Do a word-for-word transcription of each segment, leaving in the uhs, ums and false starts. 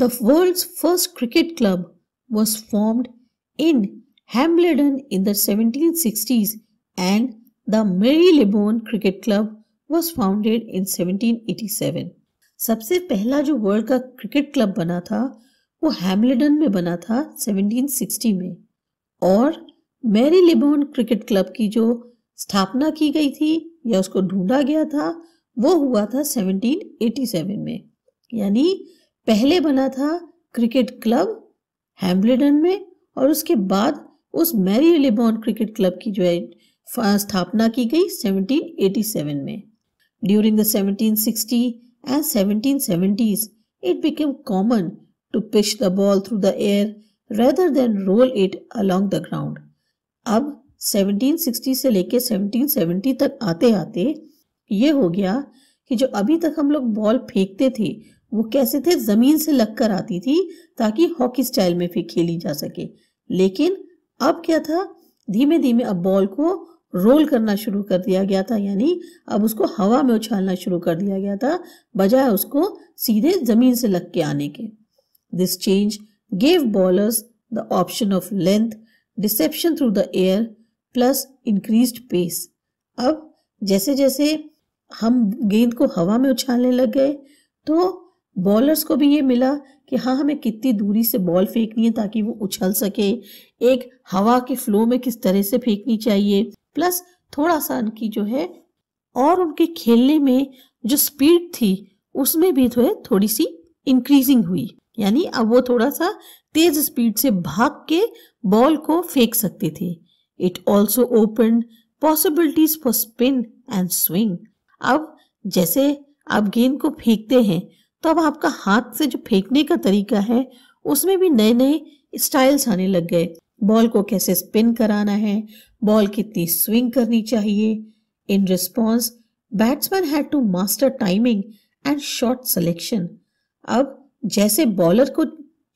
The world's first cricket club was formed in Hambledon in the seventeen sixties and the Marylebone cricket club was founded in seventeen eighty-seven. सबसे पहला जो world का cricket club बना था वो हैम्बलडन में बना था सेवनटीन सिक्सटी में और मैरीलेबोन क्रिकेट क्लब की जो स्थापना की गई थी या उसको ढूंढा गया था वो हुआ था सेवनटीन एटी सेवन में, यानी पहले बना था क्रिकेट क्लब हैम्बलडन में और उसके बाद उस मैरीलेबोन क्रिकेट क्लब की जो है स्थापना की गई सेवनटीन एटी सेवन में. During the seventeen sixty and seventeen seventies, it became common to pitch the ball through the air rather than roll it along the ground. अब seventeen sixty से लेके seventeen seventy तक आते आते ये हो गया कि जो अभी तक हम लोग बॉल फेंकते थे वो कैसे थे, जमीन से लगकर आती थी ताकि हॉकी स्टाइल में फिर खेली जा सके. लेकिन अब क्या था, धीमे धीमे अब बॉल को रोल करना शुरू कर दिया गया था, यानी अब उसको हवा में उछालना शुरू कर दिया गया था बजाय उसको सीधे जमीन से लग के आने के. This change gave bowlers the option of length, deception through the air plus increased pace. अब जैसे जैसे हम गेंद को हवा में उछालने लग गए तो बॉलर्स को भी ये मिला कि हाँ हमें कितनी दूरी से बॉल फेंकनी है ताकि वो उछल सके, एक हवा के फ्लो में किस तरह से फेंकनी चाहिए, प्लस थोड़ा सा उनकी जो है और उनके खेलने में जो स्पीड थी उसमें भी जो है थोड़ी सी इंक्रीजिंग हुई, यानी अब वो थोड़ा सा तेज स्पीड से भाग के बॉल को फेंक सकते थे. It also open possibilities for spin and swing. अब जैसे आप गेंद को फेंकते हैं तो अब आपका हाथ से जो फेंकने का तरीका है उसमें भी नए नए स्टाइल्स आने लग गए. बॉल को कैसे स्पिन कराना है, बॉल कितनी स्विंग करनी चाहिए. In response batsman had to master timing and shot selection. अब जैसे बॉलर को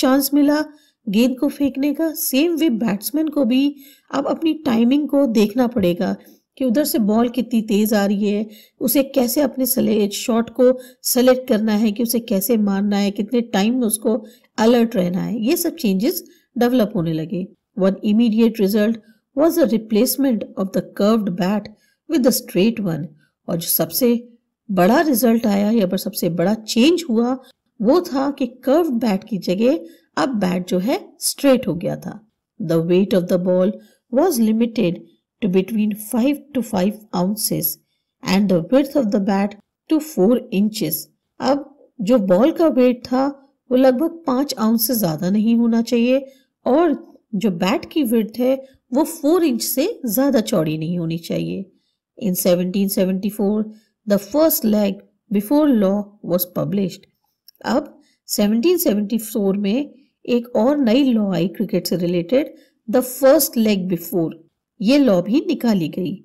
चांस मिला गेंद को फेंकने का, सेम वे बैट्समैन को भी अब अपनी टाइमिंग को देखना पड़ेगा कि उधर से बॉल कितनी तेज आ रही है, उसे कैसे अपने शॉट को सेलेक्ट करना है कि उसे कैसे मारना है, कितने टाइम में उसको अलर्ट रहना है. ये सब चेंजेस डेवलप होने लगे. One immediate result was the replacement of the curved bat with the straight one. और जो सबसे बड़ा रिजल्ट आया या सबसे बड़ा चेंज हुआ वो था कि curved bat की जगह अब बैट जो है स्ट्रेट हो गया था. The weight of the ball was limited to between five to five ounces and the width of the bat to four inches. अब जो बॉल का वेट था वो लगभग पांच आउंस से ज्यादा नहीं होना चाहिए और जो बैट की विड्थ है वो फोर इंच से ज्यादा चौड़ी नहीं होनी चाहिए. In seventeen seventy four the first leg before law was published. अब सेवनटीन सेवनटी फोर में एक और नई लॉ आई क्रिकेट से related, the first leg before. ये लॉ भी निकाली गई.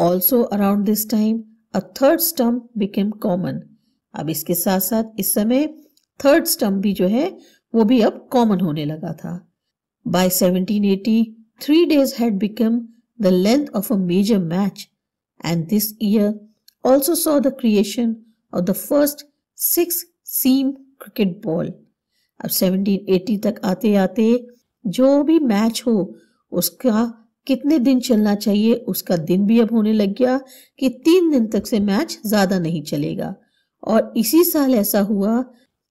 Also around this time a third stump became common. अब इसके साथ साथ इस समय थर्ड स्टंप भी जो है वो भी अब कॉमन होने लगा था. By seventeen eighty, three days had become the length of a major match, and this year also saw the creation of the first six-seam cricket ball. अब seventeen eighty तक आते आते जो भी मैच हो उसका कितने दिन चलना चाहिए उसका दिन भी अब होने लग गया कि तीन दिन तक से मैच ज्यादा नहीं चलेगा. और इसी साल ऐसा हुआ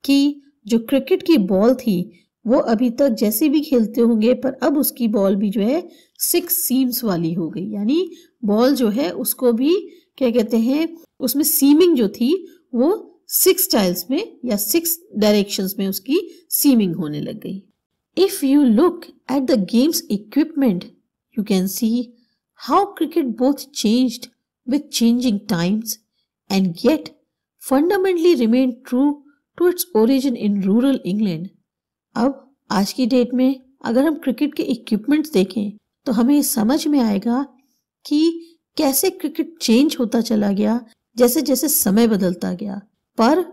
कि जो क्रिकेट की बॉल थी वो अभी तक जैसे भी खेलते होंगे पर अब उसकी बॉल भी जो है सिक्स सीम्स वाली हो गई, यानी बॉल जो है उसको भी क्या कहते हैं, उसमें सीमिंग जो थी वो सिक्स स्टाइल्स में या सिक्स डायरेक्शंस में उसकी सीमिंग होने लग गई. If you look at the games equipment you can see how cricket both changed with changing times and yet fundamentally remain true to its origin in rural England. अब आज की date में अगर हम क्रिकेट के इक्विपमेंट्स देखें तो हमें समझ में आएगा कि कैसे क्रिकेट चेंज होता चला गया जैसे जैसे समय बदलता गया, पर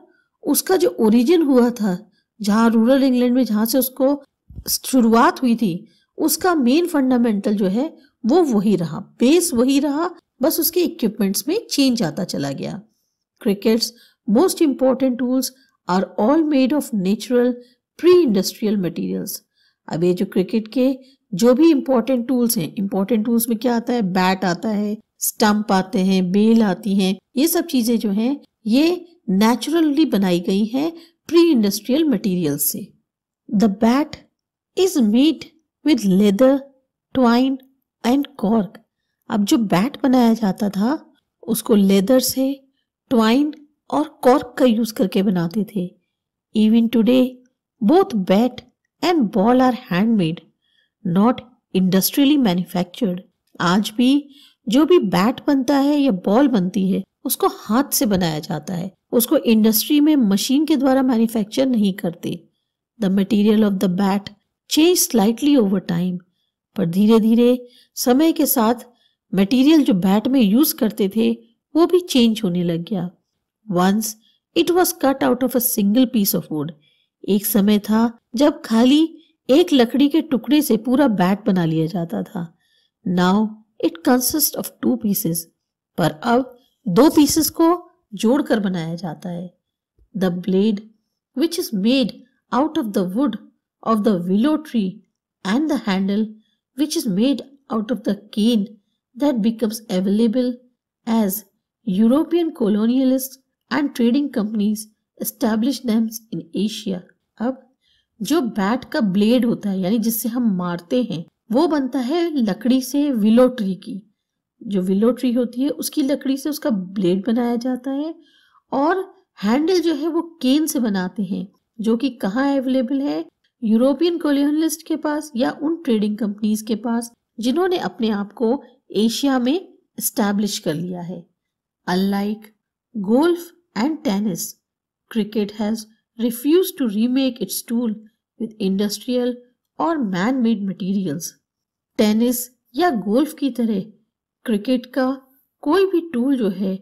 उसका जो ओरिजिन हुआ था जहां रूरल इंग्लैंड में जहां से उसको शुरुआत हुई थी उसका मेन फंडामेंटल जो है वो वही रहा, बेस वही रहा, बस उसके इक्विपमेंट्स में चेंज आता चला गया. Cricket's most important tools are all made of natural pre industrial materials. अब ये जो क्रिकेट के जो भी इम्पोर्टेंट टूल्स हैं, इम्पोर्टेंट टूल्स में क्या आता है, बैट आता है, स्टंप आते हैं, बेल आती हैं, ये सब चीजें जो हैं ये नेचुरली बनाई गई हैं प्री इंडस्ट्रियल मटेरियल से। The bat is made with leather, twine and cork. अब जो बैट बनाया जाता था उसको लेदर से, ट्वाइन और कॉर्क का यूज करके बनाते थे। Even today both bat and ball are handmade, not industrially manufactured. आज भी जो भी बैट बनता है या बॉल बनती है उसको हाथ से बनाया जाता है, उसको इंडस्ट्री में मशीन के द्वारा मैन्युफैक्चर नहीं करते। The material of the bat change slightly over time, पर धीरे धीरे समय के साथ मटेरियल जो बैट में यूज करते थे वो भी चेंज होने लग गया। Once it was cut out of a single piece of wood, एक समय था जब खाली एक लकड़ी के टुकड़े से पूरा बैट बना लिया जाता था। Now it consist of two pieces, पर अब दो पीसेस को जोड़कर बनाया जाता है। The blade which is made out of the wood of the willow tree and the handle which is made out of the cane that becomes available as European colonialist and trading companies establish themselves in Asia. अब जो bat का blade होता है यानी जिससे हम मारते हैं वो बनता है लकड़ी से, विलो ट्री की जो विलो ट्री होती है उसकी लकड़ी से उसका ब्लेड बनाया जाता है, और हैंडल जो है वो केन से बनाते हैं जो कि कहाँ अवेलेबल है, यूरोपियन कॉलोनियलिस्ट के पास या उन ट्रेडिंग कंपनीज के पास जिन्होंने अपने आप को एशिया में एस्टैब्लिश कर लिया है। Unlike golf and tennis, cricket has refused to remake its tool with industrial or man-made materials. Tennis या गोल्फ की तरह क्रिकेट का कोई भी टूल जो है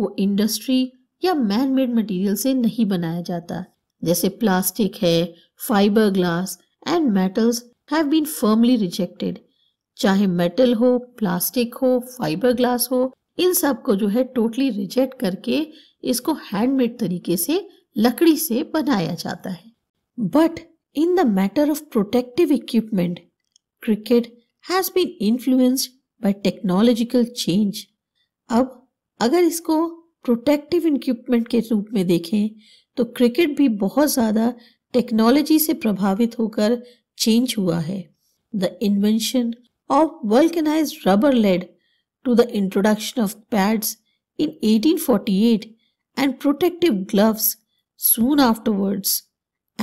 वो इंडस्ट्री या मैन मेड मटीरियल से नहीं बनाया जाता। जैसे प्लास्टिक है, fibre glass and metals have been firmly rejected. चाहे मेटल हो, प्लास्टिक हो, फाइबर ग्लास हो, इन सब को जो है टोटली रिजेक्ट करके इसको हैंडमेड तरीके से लकड़ी से बनाया जाता है। But in the matter of protective equipment, cricket has been influenced by technological change. अब अगर इसको प्रोटेक्टिव इक्विपमेंट के रूप में देखें तो क्रिकेट भी बहुत ज़्यादा टेक्नोलॉजी से प्रभावित होकर चेंज हुआ है। The invention of vulcanised rubber led to the introduction of pads in eighteen forty-eight and protective gloves soon afterwards,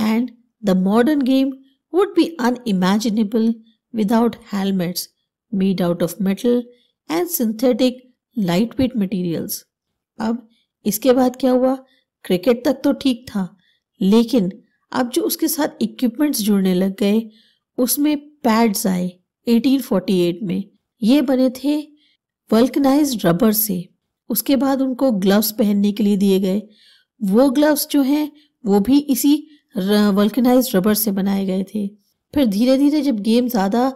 and the modern game would be unimaginable without helmets made out of metal and synthetic lightweight materials. अब इसके बाद क्या हुआ, cricket तक तो ठीक था लेकिन अब जो उसके साथ इक्विपमेंट्स जुड़ने लग गए उसमें पैड्स आए eighteen forty-eight में। ये बने थे वल्कनाइज्ड रबर से। उसके बाद उनको ग्लव्स पहनने के लिए दिए गए, वो ग्लव्स जो हैं वो भी इसी वल्कनाइज्ड रबर से बनाए गए थे। फिर धीरे धीरे जब गेम ज़्यादा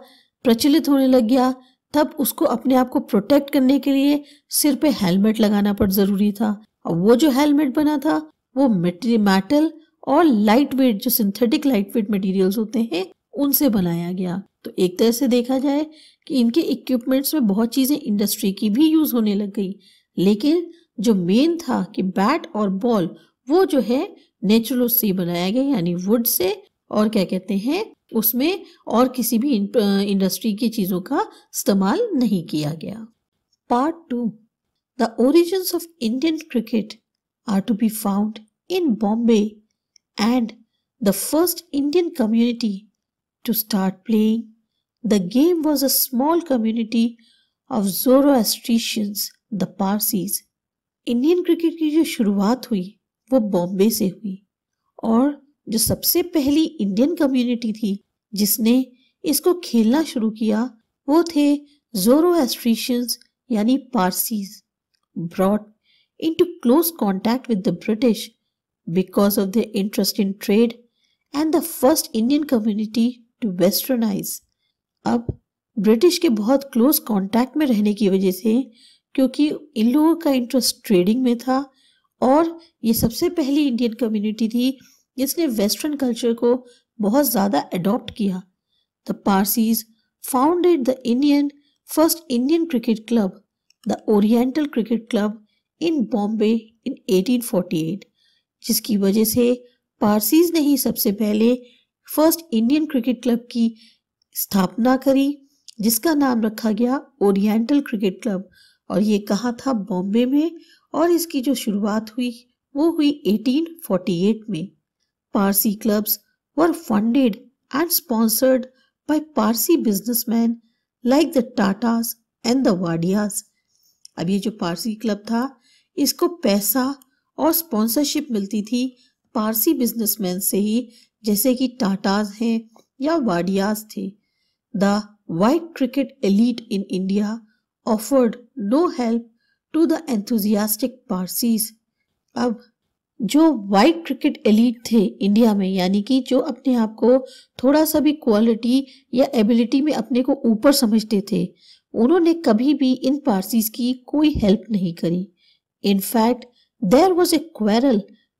प्रचलित होने लग गया तब उसको अपने आप को प्रोटेक्ट करने के लिए सिर पे हेलमेट लगाना पड़ ज़रूरी था, और वो जो हेलमेट बना था वो मेटल और लाइट वेट जो सिंथेटिक लाइट वेट मटीरियल्स होते हैं उनसे बनाया गया। तो एक तरह से देखा जाए कि इनके इक्विपमेंट्स में बहुत चीज़ें इंडस्ट्री की भी यूज़ होने लग गई, लेकिन जो मेन था कि बैट और बॉल वो जो है नेचुरल से बनाया गया यानी वुड से, और क्या कहते हैं उसमें और किसी भी इंडस्ट्री की चीज़ों का इस्तेमाल नहीं किया गया। Part two, the origins of Indian cricket are to be found in Bombay and the first Indian community to start playing the game was a small community of Zoroastrians, the Parsis. Indian cricket की जो शुरुआत हुई वो बॉम्बे से हुई, और जो सबसे पहली इंडियन कम्युनिटी थी जिसने इसको खेलना शुरू किया वो थे Zoroastrians यानी Parsis, brought into close contact with the British because of their interest in trade and the first Indian community to westernize. अब ब्रिटिश के बहुत क्लोज कांटेक्ट में रहने की वजह से, क्योंकि इन लोगों का इंटरेस्ट ट्रेडिंग में था और ये सबसे पहली इंडियन कम्युनिटी थी जिसने वेस्टर्न कल्चर को बहुत ज़्यादा अडॉप्ट किया। The Parsis founded the Indian first Indian cricket club, the Oriental Cricket Club in Bombay in eighteen forty-eight, जिसकी वजह से पारसीज ने ही सबसे पहले फर्स्ट इंडियन क्रिकेट क्लब की स्थापना करी, जिसका नाम रखा गया ओरिएंटल क्रिकेट क्लब, और ये कहा था बॉम्बे में, और इसकी जो शुरुआत हुई वो हुई eighteen forty-eight में। Parsi clubs were funded and sponsored by Parsi businessman like the Tatas and the Wadias. अब ये जो पारसी क्लब था इसको पैसा और स्पॉन्सरशिप मिलती थी पारसी बिजनेसमैन से ही, जैसे कि टाटाज हैं या वाडियाज थे। The white cricket elite in India offered no help to the enthusiastic Parsis. अब जो वाइट क्रिकेट एलीट थे इंडिया में, यानी कि जो अपने आप को थोड़ा सा भी क्वालिटी या एबिलिटी में अपने को ऊपर समझते थे, उन्होंने कभी भी इन पारसीज की कोई हेल्प नहीं करी। In fact, there was a quarrel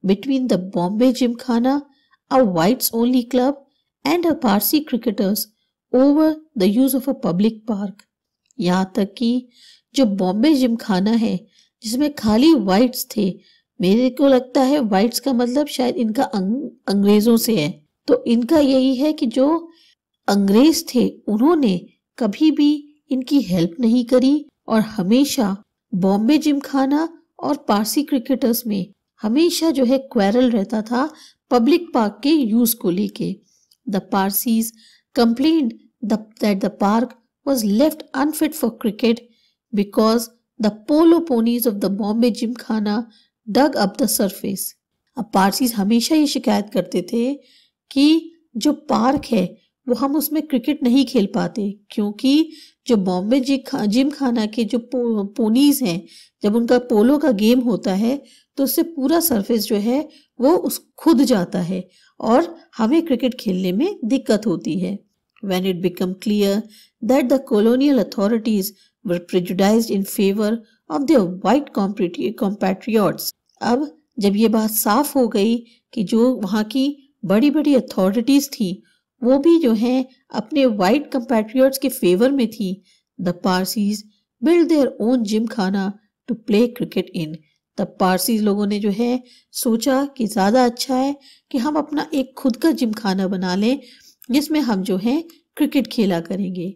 between the Bombay Gymkhana, a whites-only club, and her Parsi cricketers over the use of a public park. यहाँ तक कि जो बॉम्बे जिमखाना है जिसमें खाली वाइट्स थे, मेरे को लगता है वाइट्स का मतलब शायद इनका अंग, अंग्रेजों से है, तो इनका यही है कि जो अंग्रेज थे उन्होंने कभी भी इनकी हेल्प नहीं करी, और हमेशा बॉम्बे जिमखाना और पारसी क्रिकेटर्स में हमेशा जो है क्वेरल रहता था पब्लिक पार्क के यूज को लेके। The Parsis complained that the park was left unfit for cricket because the polo ponies of the Bombay Gymkhana dug up the surface. अब पारसीज हमेशा ये शिकायत करते थे कि जो पार्क है वो हम उसमें क्रिकेट नहीं खेल पाते, क्योंकि जो बॉम्बे जिमखाना के जो पो, पोनीज हैं, जब उनका पोलो का गेम होता है तो उससे पूरा सरफेस जो है वो उस खुद जाता है और हमें क्रिकेट खेलने में दिक्कत होती है। When it became clear that the colonial authorities were prejudiced in favor of their white compatriots, अब जब ये बात साफ हो गई कि जो वहाँ की बड़ी बड़ी अथॉरिटीज थी वो भी जो है अपने वाइट कंपैट्रियट्स के फेवर में थी, the Parsis build their own Gymkhana to play cricket in. तब पारसीज लोगों ने जो है सोचा कि ज़्यादा अच्छा है कि हम अपना एक खुद का जिमखाना बना लें जिसमें हम जो है क्रिकेट खेला करेंगे।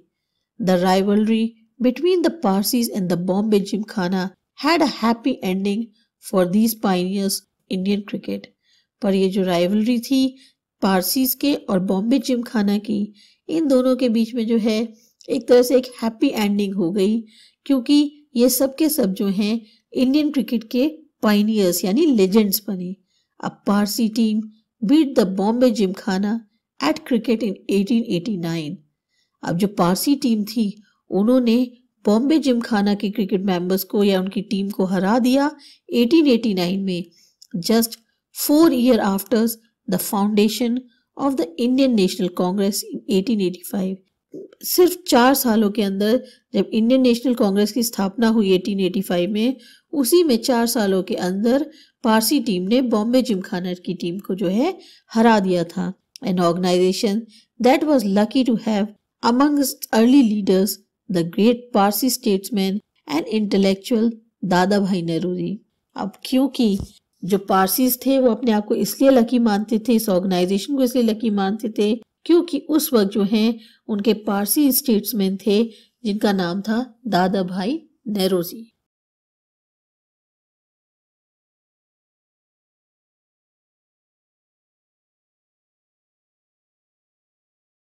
The rivalry between the Parsis and the Bombay Gymkhana had a happy ending for these pioneers Indian cricket. पर ये जो राइवलरी थी पारसीज के और बॉम्बे जिमखाना की, इन दोनों के बीच में जो है एक तरह से एक हैप्पी एंडिंग हो गई, क्योंकि ये सब के सब जो हैं इंडियन क्रिकेट के पायनियर्स यानी लेजेंड्स बने। अब Parsi team beat the Bombay Gymkhana at cricket in eighteen eighty-nine। अब जो पारसी टीम थी उन्होंने बॉम्बे जिमखाना के क्रिकेट मेंबर्स को या उनकी टीम को हरा दिया eighteen eighty-nine में, just four year after the foundation of the Indian National Congress in eighteen eighty-five। सिर्फ चार सालों के अंदर, जब इंडियन नेशनल कांग्रेस की स्थापना हुई eighteen eighty-five में, उसी में चार सालों के अंदर पारसी टीम ने बॉम्बे जिमखाना की टीम को जो है हरा दिया था। An organisation that was lucky to have amongst early leaders the great Parsi statesman and intellectual Dadabhai Naoroji. अब क्योंकि जो पारसीज थे वो अपने आप को इसलिए लकी मानते थे, इस ऑर्गेनाइजेशन को इसलिए लकी मानते थे क्योंकि उस वक्त जो हैं उनके पारसी स्टेट्समैन थे जिनका नाम था दादा भाई नौरोजी।